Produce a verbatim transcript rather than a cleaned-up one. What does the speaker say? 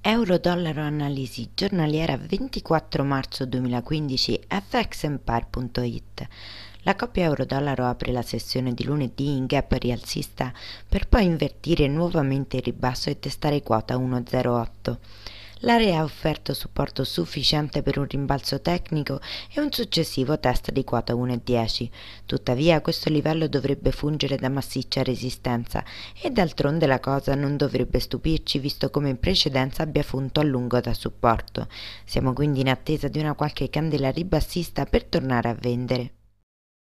Euro-dollaro analisi giornaliera ventiquattro marzo duemilaquindici F X Empire punto it. La coppia euro-dollaro apre la sessione di lunedì in gap rialzista per poi invertire nuovamente il ribasso e testare quota uno zero otto. L'area ha offerto supporto sufficiente per un rimbalzo tecnico e un successivo test di quota uno dieci. Tuttavia questo livello dovrebbe fungere da massiccia resistenza e d'altronde la cosa non dovrebbe stupirci visto come in precedenza abbia funto a lungo da supporto. Siamo quindi in attesa di una qualche candela ribassista per tornare a vendere.